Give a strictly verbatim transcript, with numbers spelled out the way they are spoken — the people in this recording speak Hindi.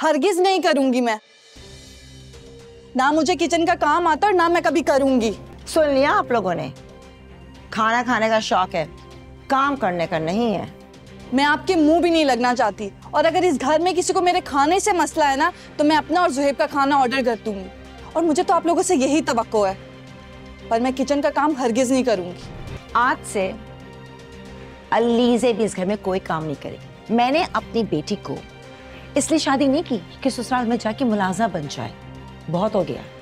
हरगिज नहीं करूंगी मैं, ना मुझे किचन का काम आता और ना मैं कभी करूंगी। सुन लिया आप लोगों ने, खाना खाने का शौक है, काम करने का नहीं है। मैं आपके मुंह भी नहीं लगना चाहती, और अगर इस घर में किसी को मेरे खाने से मसला है ना तो मैं अपना और जुहेब का खाना ऑर्डर कर दूंगी। और मुझे तो आप लोगों से यही तवक्को है, पर मैं किचन का काम हरगिज नहीं करूंगी। आज से अलीज़े भी इस घर में कोई काम नहीं करेगी। मैंने अपनी बेटी को इसलिए शादी नहीं की कि ससुराल में जाके मुलाजा बन जाए, बहुत हो गया।